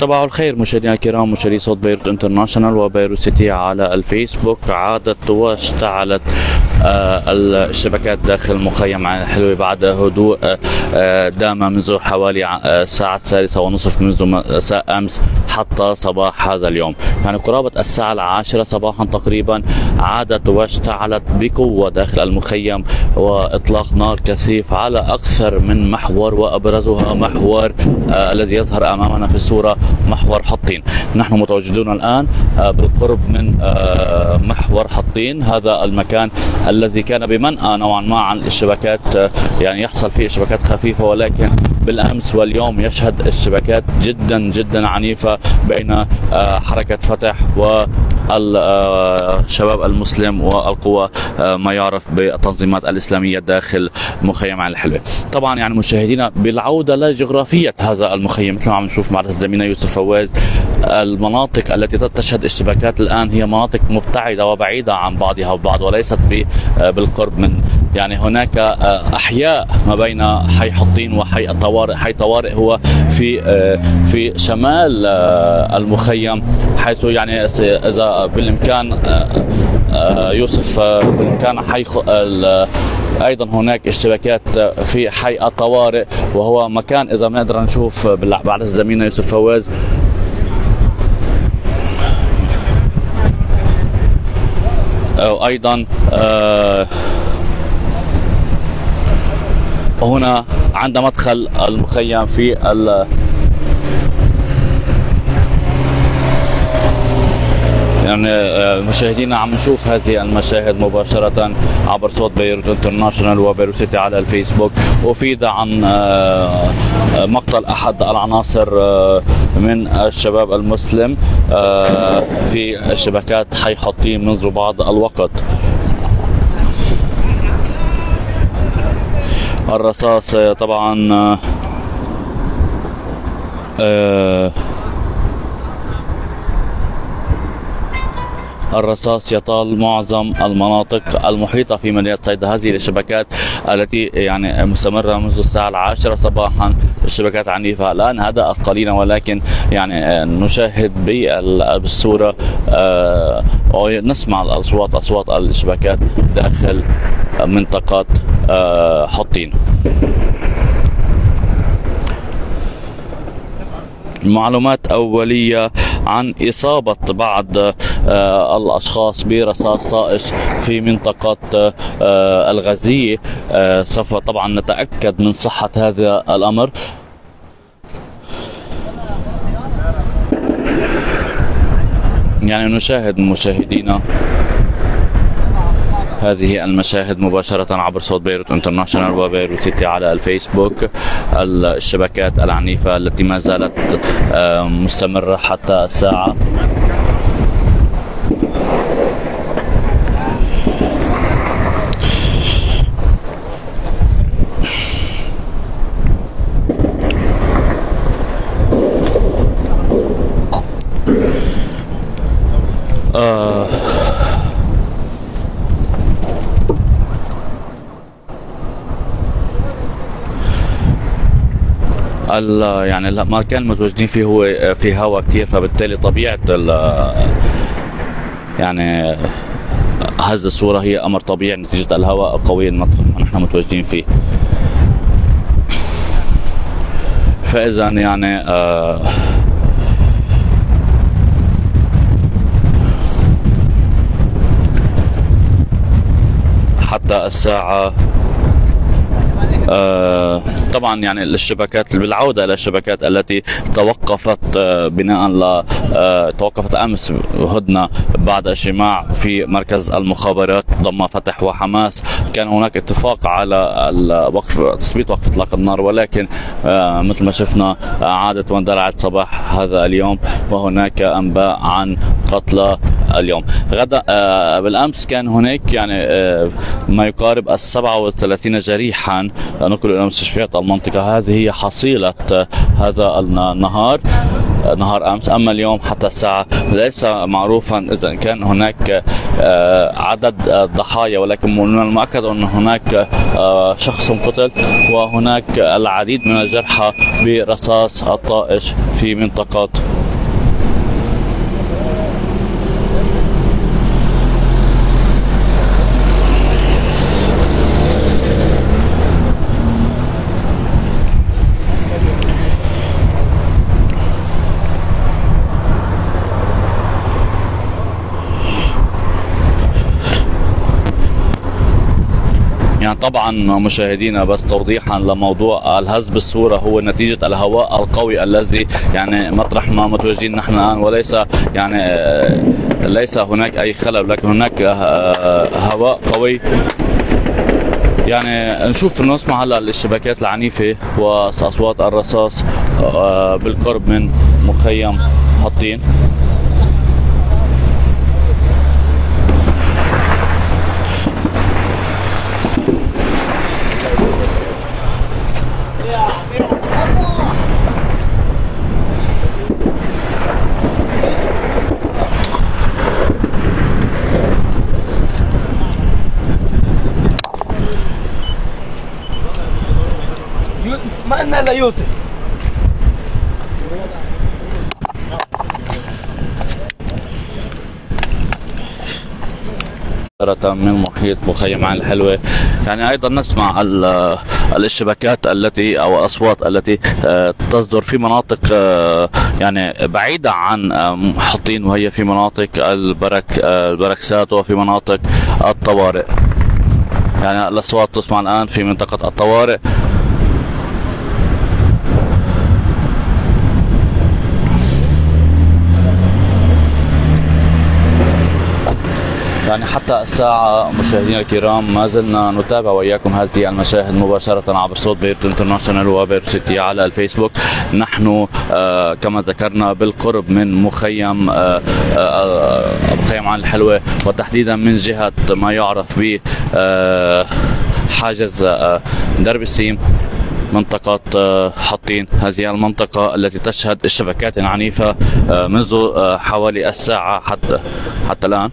صباح الخير مشاهدينا الكرام، مشاهدي صوت بيروت إنترناشونال وبيروت سيتي على الفيسبوك. عادت واشتعلت الشبكات داخل مخيم عين الحلوة بعد هدوء دام منذ حوالي الساعة 3:30 منذ مساء أمس حتى صباح هذا اليوم، يعني قرابة الساعة 10 صباحا تقريبا عادت واشتعلت بقوة داخل المخيم، وإطلاق نار كثيف على أكثر من محور، وأبرزها محور الذي يظهر أمامنا في الصورة، محور حطين. نحن متواجدون الآن بالقرب من محور حطين، هذا المكان الذي كان بمنأى نوعا ما عن الشبكات، يعني يحصل فيه شبكات خفيفة، ولكن بالأمس واليوم يشهد الشبكات جدا جدا عنيفة بين حركة فتح و الشباب المسلم والقوى ما يعرف بالتنظيمات الإسلامية داخل مخيم عين الحلوة. طبعا يعني مشاهدينا، بالعودة لجغرافية هذا المخيم مثل ما عم نشوف مع زميلنا يوسف فواز، المناطق التي تشهد الشبكات الآن هي مناطق مبتعدة وبعيدة عن بعضها البعض، وليست بالقرب من، يعني هناك أحياء ما بين حي حطين وحي الطوارئ. حي طوارئ هو في شمال المخيم، حيث يعني إذا بالإمكان يوسف بالإمكان حي أيضا هناك اشتباكات في حي الطوارئ، وهو مكان إذا بنقدر نشوف بعد زميلنا يوسف فواز، وأيضا هنا عند مدخل المخيم في يعني مشاهدينا عم نشوف هذه المشاهد مباشرة عبر صوت بيروت إنترناشونال وبيروت سيتي على الفيسبوك. أفيد عن مقتل أحد العناصر من الشباب المسلم في شبكات حي حطين منذ بعض الوقت. الرصاص طبعا الرصاص يطال معظم المناطق المحيطة في مدينة صيدا. هذه الشبكات التي يعني مستمرة منذ الساعة 10 صباحا، الشبكات عنيفة الآن. هذا قليلا، ولكن يعني نشاهد بالصورة ونسمع أصوات الشبكات داخل منطقة حطين. معلومات أولية عن إصابة بعض الأشخاص برصاص طائش في منطقة الغزية. سوف طبعا نتأكد من صحة هذا الأمر. يعني نشاهد مشاهدينا هذه المشاهد مباشرة عبر صوت بيروت إنترناشونال وبيروت سيتي على الفيسبوك، الشبكات العنيفة التي ما زالت مستمرة حتى الساعة. يعني المكان المتواجدين فيه هو في هواء كثير، فبالتالي طبيعة يعني هز الصورة هي أمر طبيعي نتيجة الهواء القوي نحن متواجدين فيه. فإذا يعني حتى الساعة طبعا يعني الشبكات، بالعودة إلى الشبكات التي توقفت بناء توقفت أمس هدنة بعد اجتماع في مركز المخابرات ضم فتح وحماس. كان هناك اتفاق على وقف تثبيت وقف إطلاق النار، ولكن مثل ما شفنا عادت واندلعت صباح هذا اليوم، وهناك أنباء عن قتلى اليوم. غدا بالأمس كان هناك يعني ما يقارب 37 جريحا نقلوا إلى مستشفيات المنطقة. هذه هي حصيلة هذا النهار. نهار امس، اما اليوم حتى الساعه ليس معروفا اذا كان هناك عدد ضحايا، ولكن من المؤكد ان هناك شخص قتل وهناك العديد من الجرحى برصاص الطائش في منطقة طبعا مشاهدينا. بس توضيحا لموضوع الهز بالصوره، هو نتيجه الهواء القوي الذي يعني مطرح ما متواجدين نحن الان، وليس يعني ليس هناك اي خلل، لكن هناك هواء قوي. يعني نشوف نسمع هلا الشبكات العنيفه واصوات الرصاص بالقرب من مخيم حطين. ما لنا الا يوسف. من محيط مخيم عين الحلوة، يعني ايضا نسمع الاشتباكات التي او الاصوات التي تصدر في مناطق يعني بعيده عن حطين، وهي في مناطق البركسات وفي مناطق الطوارئ. يعني الاصوات تسمع الان في منطقه الطوارئ. يعني حتى الساعة مشاهدينا الكرام ما زلنا نتابع وإياكم هذه المشاهد مباشرة عبر صوت بيروت إنترناشونال وبيروت سيتي على الفيسبوك. نحن كما ذكرنا بالقرب من مخيم عين الحلوة، وتحديدا من جهة ما يعرف ب حاجز درب السيم، منطقة حطين. هذه المنطقة التي تشهد الشبكات العنيفة منذ حوالي الساعة حتى الآن.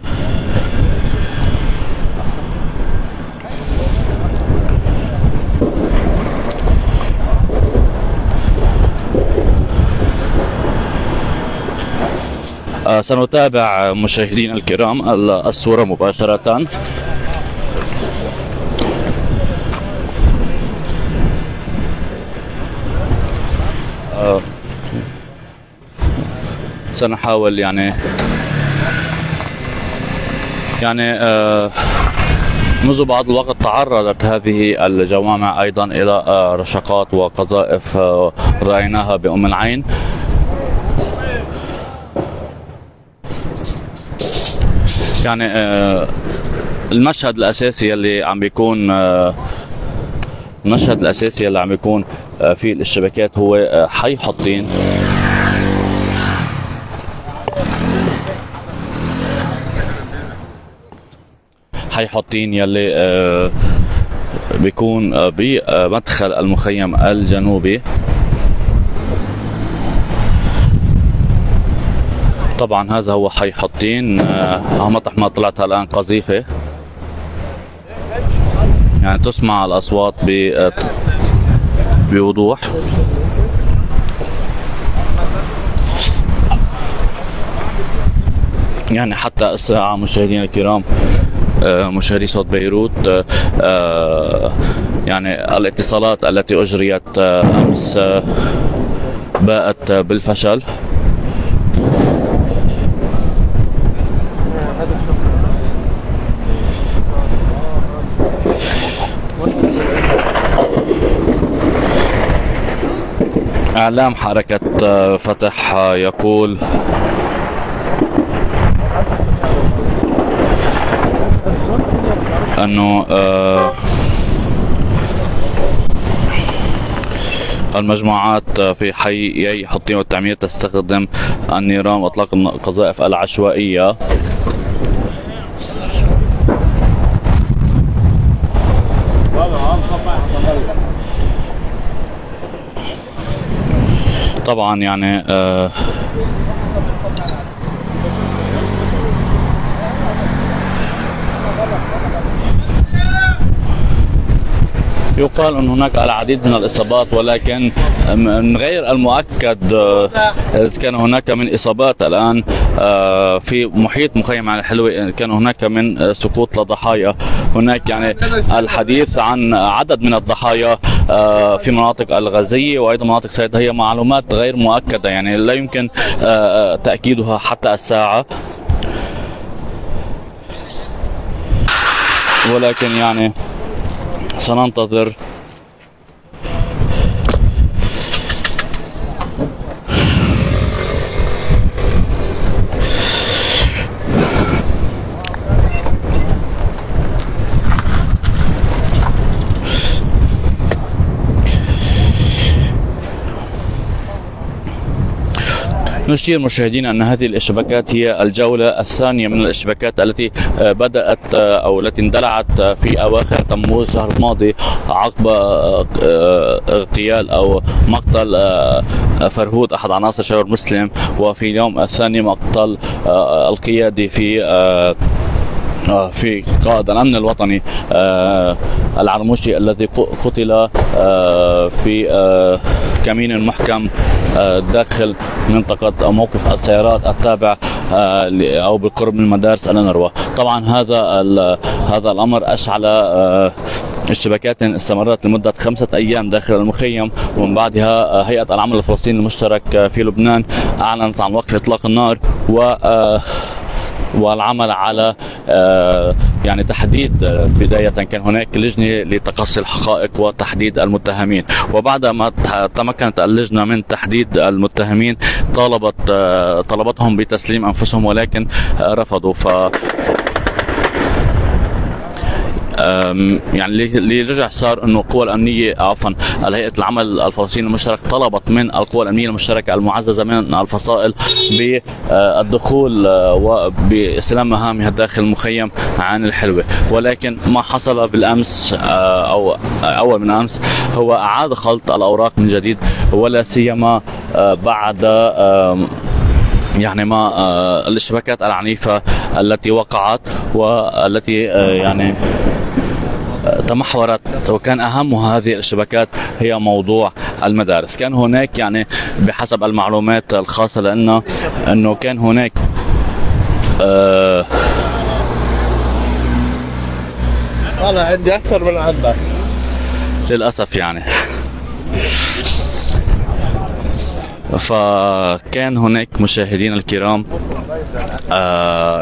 سنتابع مشاهدينا الكرام الصورة مباشرة. سنحاول يعني منذ بعض الوقت تعرضت هذه الجوامع أيضا إلى رشقات وقذائف رأيناها بأم العين. يعني المشهد الأساسي اللي عم بيكون في الاشتباكات هو حي حطين. حي حطين يلي بيكون بمدخل المخيم الجنوبي. طبعا هذا هو حي حطين، مطرح ما طلعتها الان قذيفه. يعني تسمع الاصوات بوضوح. يعني حتى الساعه مشاهدينا الكرام مشاهدي صوت بيروت، يعني الاتصالات التي اجريت امس باءت بالفشل. إعلام حركة فتح يقول أنه المجموعات في حي حطين والتعمير تستخدم النيران وإطلاق القذائف العشوائية. طبعا يعني يقال أن هناك العديد من الإصابات، ولكن من غير المؤكد كان هناك من إصابات الآن في محيط مخيم عين الحلوة، كان هناك من سقوط لضحايا. هناك يعني الحديث عن عدد من الضحايا في مناطق الغزية وأيضا مناطق صيدا، هي معلومات غير مؤكدة يعني لا يمكن تأكيدها حتى الساعة، ولكن يعني سننتظر. نشير مشاهدينا أن هذه الاشتباكات هي الجولة الثانية من الاشتباكات التي بدأت أو التي اندلعت في أواخر تموز الشهر الماضي عقب اغتيال أو مقتل فرهود أحد عناصر الشباب المسلم، وفي اليوم الثاني مقتل القيادي في قائد الأمن الوطني العرموشي الذي قتل في كمين محكم داخل منطقة موقف السيارات التابع أو بالقرب من مدارس النروة. طبعا هذا الأمر أشعل اشتباكات استمرت لمدة 5 أيام داخل المخيم، ومن بعدها هيئة العمل الفلسطيني المشترك في لبنان أعلنت عن وقف إطلاق النار والعمل على يعني تحديد. بداية كان هناك لجنة لتقصي الحقائق وتحديد المتهمين، وبعدما تمكنت اللجنة من تحديد المتهمين طلبتهم بتسليم أنفسهم، ولكن رفضوا. يعني اللي رجع صار انه القوى الامنيه عفوا هيئه العمل الفلسطيني المشترك طلبت من القوى الامنيه المشتركه المعززه من الفصائل بالدخول وباستلام مهامها داخل مخيم عين الحلوه، ولكن ما حصل بالامس او اول من امس هو اعاد خلط الاوراق من جديد، ولا سيما بعد يعني ما الاشتباكات العنيفه التي وقعت والتي يعني تمحورت، وكان أهم هذه الاشتباكات هي موضوع المدارس. كان هناك يعني بحسب المعلومات الخاصة لنا أنه كان هناك أنا عندي أكثر من عندك للأسف يعني، فكان هناك مشاهدين الكرام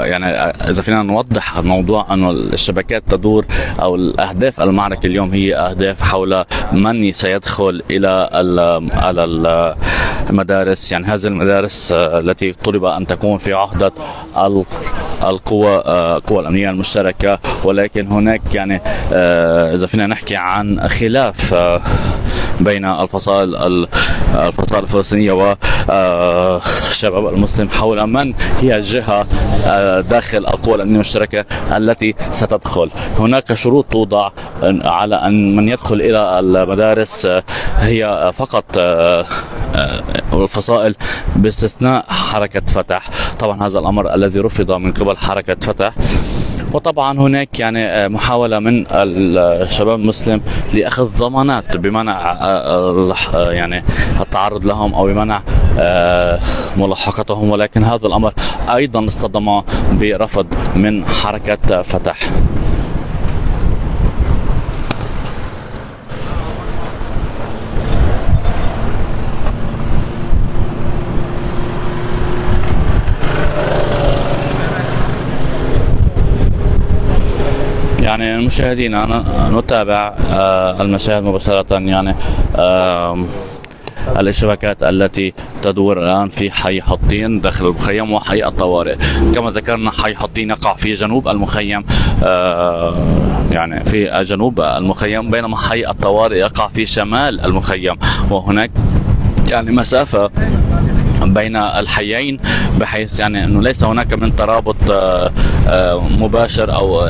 يعني إذا فينا نوضح الموضوع أنه الاشتباكات تدور أو الأهداف المعركة اليوم هي أهداف حول من سيدخل إلى المدارس، يعني هذه المدارس التي طلب أن تكون في عهدة القوى الأمنية المشتركة، ولكن هناك يعني إذا فينا نحكي عن خلاف بين الفصائل الفلسطينية والشباب المسلم حول من هي الجهة داخل القوى الأمنية المشتركة التي ستدخل. هناك شروط توضع على أن من يدخل إلى المدارس هي فقط الفصائل باستثناء حركة فتح، طبعا هذا الأمر الذي رفض من قبل حركة فتح. وطبعا هناك يعني محاولة من الشباب المسلم لأخذ ضمانات بمنع يعني التعرض لهم أو بمنع ملاحقتهم، ولكن هذا الأمر أيضا اصطدم برفض من حركة فتح. يعني مشاهدينا نتابع المشاهد مباشرة، يعني الاشتباكات التي تدور الآن في حي حطين داخل المخيم وحي الطوارئ. كما ذكرنا حي حطين يقع في جنوب المخيم يعني في جنوب المخيم، بينما حي الطوارئ يقع في شمال المخيم، وهناك يعني مسافة بين الحيين بحيث يعني انه ليس هناك من ترابط مباشر او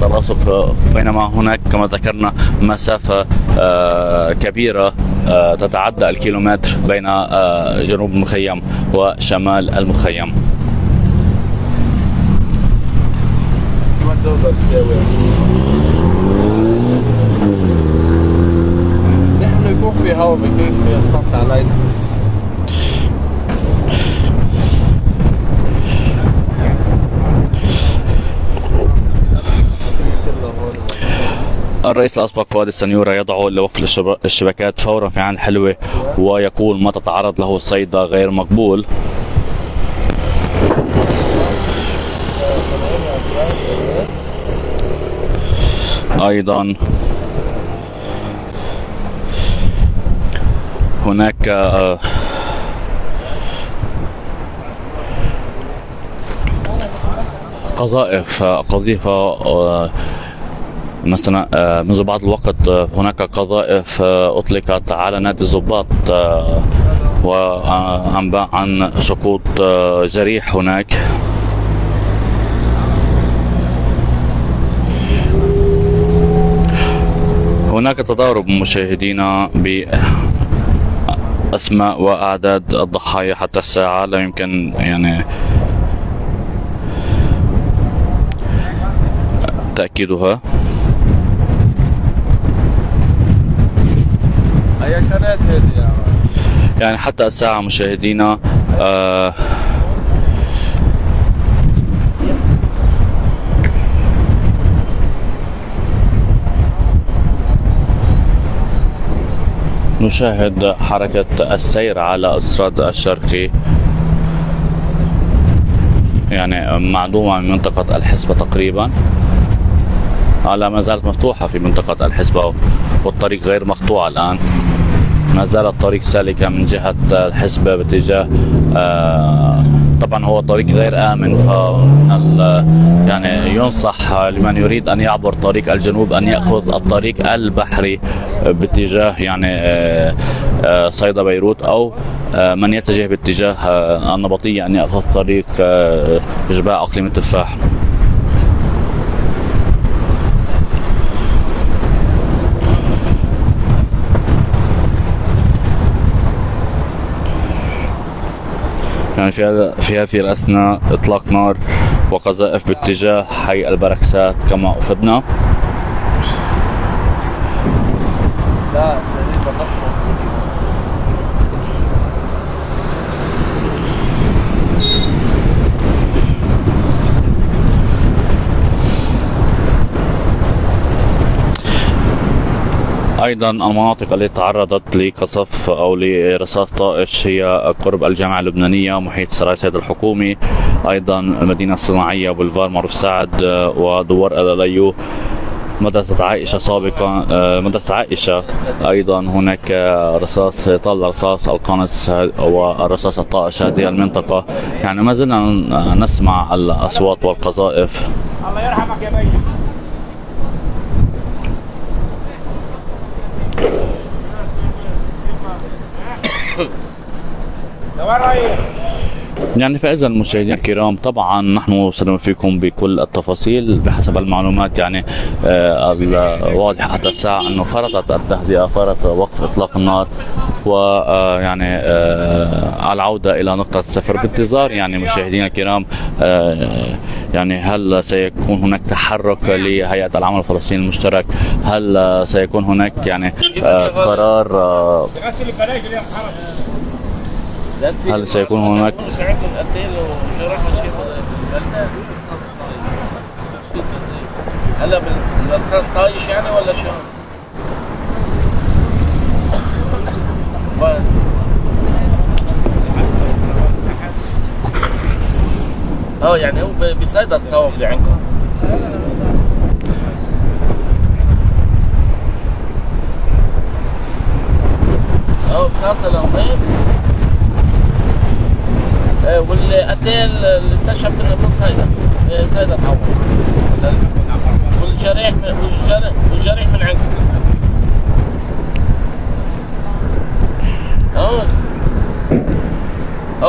تلاصق، بينما هناك كما ذكرنا مسافة كبيرة تتعدى الكيلومتر بين جنوب المخيم وشمال المخيم. نحن يكون في هواء بكيف يصطف علينا. الرئيس الأسبق فؤاد السنيورة يدعو لوقف الشبكات فورا في عين الحلوة، ويقول ما تتعرض له صيدا غير مقبول. أيضا هناك قذائف قذيفة، مثلا منذ بعض الوقت هناك قذائف أطلقت على نادي الضباط عن سقوط جريح هناك. هناك تضارب مشاهدينا بأسماء وأعداد الضحايا حتى الساعة، لا يمكن يعني تأكيدها. يعني حتى الساعة مشاهدينا نشاهد حركة السير على الصعيد الشرقي، يعني معدومة من منطقة الحسبة تقريبا، على ما زالت مفتوحة في منطقة الحسبة، والطريق غير مقطوع الآن، ما زال الطريق سالكة من جهة الحسبة باتجاه طبعا هو طريق غير آمن، ف يعني ينصح لمن يريد أن يعبر طريق الجنوب أن يأخذ الطريق البحري باتجاه يعني صيدا بيروت، أو من يتجه باتجاه النبطية أن يأخذ طريق جبال أقليم التفاح. يعني في هذه الأثناء إطلاق نار وقذائف باتجاه حي البركسات كما أفدنا. أيضا المناطق التي تعرضت لقصف أو لرصاص طائش هي قرب الجامعة اللبنانية، محيط سراي سيد الحكومي، أيضا المدينة الصناعية، بولفار معروف سعد، ودوار الأليو، مدرسة عائشة سابقا، مدرسة عائشة أيضا هناك رصاص، طل رصاص القنص والرصاص الطائش هذه المنطقة. يعني ما زلنا نسمع الأصوات والقذائف. الله يرحمك يا بي. يعني فإذا المشاهدين الكرام طبعا نحن سنوفيكم بكل التفاصيل بحسب المعلومات يعني الواضحة حتى الساعة، أنه فرطت التهدئة، فرط وقف إطلاق النار، ويعني العودة إلى نقطة الصفر، بانتظار يعني مشاهدينا الكرام يعني هل سيكون هناك تحرك لهيئة العمل الفلسطيني المشترك، هل سيكون هناك يعني قرار، هل سيكون هناك هلا بالرصاص طايش يعني ولا شو؟ يعني هو بصيدا الصوم اللي عندكم. رصاص القنصل والقتال اللي استشهد من صيدا تعور، والجريح من عندكم.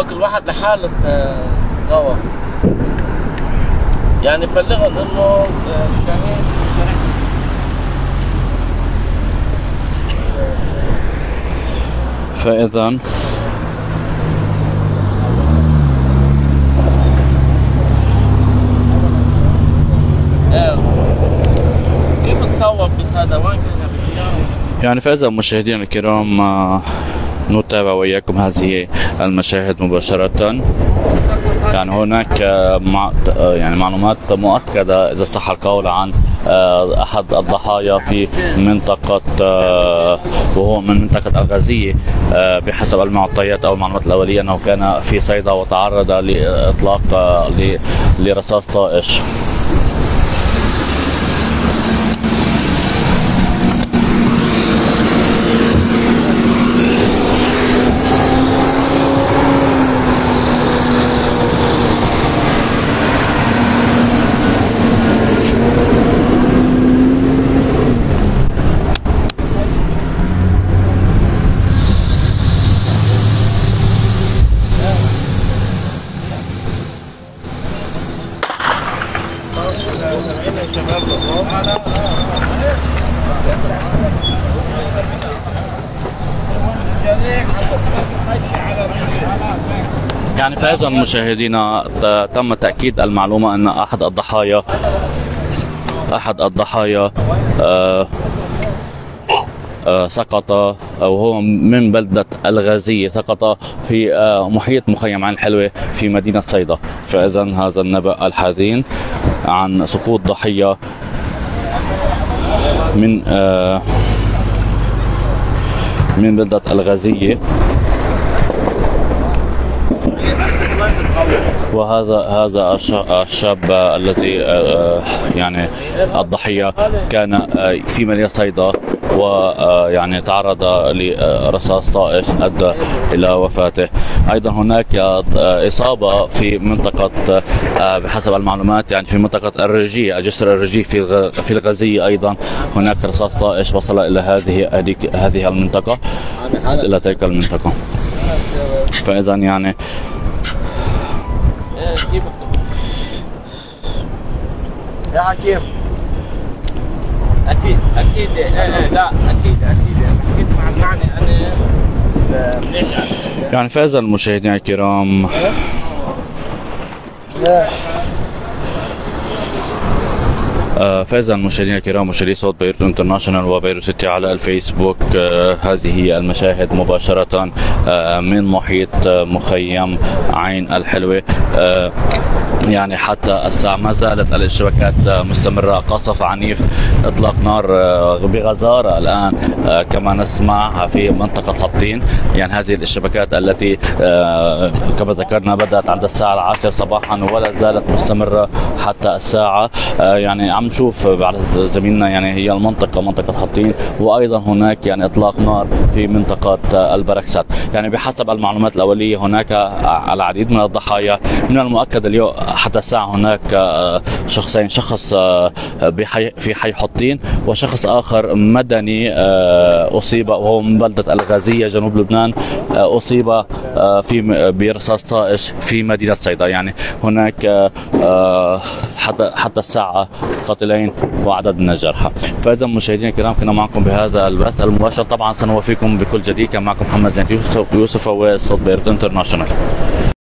كل واحد لحاله تغوى. يعني بلغهم انه الشهيد فإذا كيف تصوب بس هذا وين كنا بالزيارة؟ يعني فإذا مشاهدينا الكرام نتابع وياكم هذه المشاهد مباشرة. يعني هناك يعني معلومات مؤكدة إذا صح القول عن أحد الضحايا في منطقة، وهو من منطقة الغازية، بحسب المعطيات أو المعلومات الأولية أنه كان في صيدا وتعرض لإطلاق لرصاص طائش. يعني فإذا مشاهدينا تم تأكيد المعلومة أن أحد الضحايا سقط، وهو من بلدة الغازية، سقط في محيط مخيم عين الحلوة في مدينة صيدا. فإذا هذا النبأ الحزين عن سقوط ضحية من بلدة الغازية، وهذا الشاب الذي يعني الضحية كان في مدينة صيدا، ويعني تعرض لرصاص طائش ادى الى وفاته. ايضا هناك اصابه في منطقه، بحسب المعلومات يعني في منطقه الرجيه، جسر الرجيه في الغازيه، ايضا هناك رصاص طائش وصل الى هذه المنطقه، الى تلك المنطقه. فاذا يعني يا حكيم اكيد لا اكيد مع المعنى انا منيح. يعني فاز المشاهدين الكرام مشاهدي صوت بيروت إنترناشونال وبيروت سيتي على الفيسبوك، هذه المشاهد مباشرة من محيط مخيم عين الحلوة. يعني حتى الساعة ما زالت الاشتباكات مستمرة، قصف عنيف، اطلاق نار بغزارة الان كما نسمع في منطقة حطين. يعني هذه الاشتباكات التي كما ذكرنا بدأت عند الساعة 10 صباحا ولا زالت مستمرة حتى الساعة. يعني عم نشوف على زميلنا، يعني هي المنطقة منطقة حطين، وايضا هناك يعني اطلاق نار في منطقة البركسات. يعني بحسب المعلومات الأولية هناك العديد من الضحايا. من المؤكد اليوم حتى الساعة هناك شخصين، شخص في حي حطين وشخص آخر مدني أصيب، وهو من بلدة الغازية جنوب لبنان، أصيب برصاص طائش في مدينة صيدا. يعني هناك حتى الساعة قاتلين وعدد من الجرحى. فإذا مشاهدينا الكرام كنا معكم بهذا البث المباشر، طبعا سنوافيكم بكل جديد. كان معكم محمد زيني يوسف وصوت بيروت إنترناشونال.